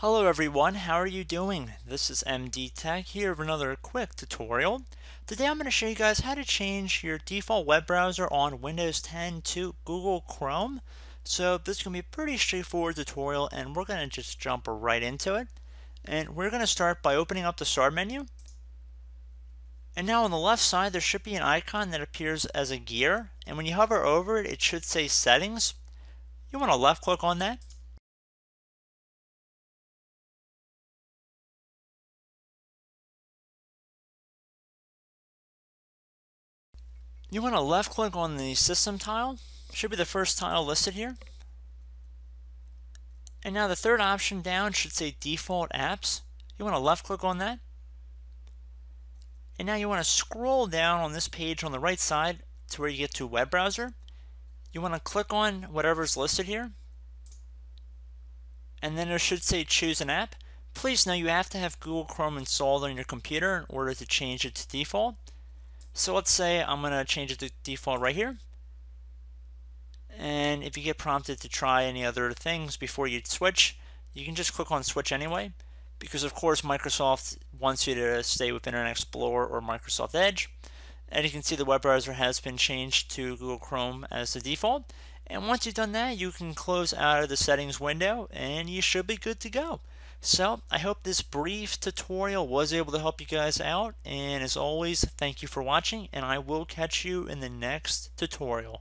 Hello everyone, how are you doing? This is MD Tech here with another quick tutorial. Today I'm going to show you guys how to change your default web browser on Windows 10 to Google Chrome. So this is going to be a pretty straightforward tutorial and we're going to just jump right into it. And we're going to start by opening up the start menu. And now on the left side there should be an icon that appears as a gear. And when you hover over it, it should say Settings. You want to left click on that. You want to left click on the system tile, should be the first tile listed here. And now the third option down should say default apps. You want to left click on that. And now you want to scroll down on this page on the right side to where you get to web browser. You want to click on whatever's listed here. And then it should say choose an app. Please know you have to have Google Chrome installed on your computer in order to change it to default. So let's say I'm going to change it to default right here. And if you get prompted to try any other things before you switch, you can just click on switch anyway, because of course Microsoft wants you to stay with Internet Explorer or Microsoft Edge. And you can see the web browser has been changed to Google Chrome as the default. And once you've done that, you can close out of the settings window and you should be good to go. So I hope this brief tutorial was able to help you guys out, and as always, thank you for watching, and I will catch you in the next tutorial.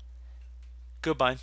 Goodbye.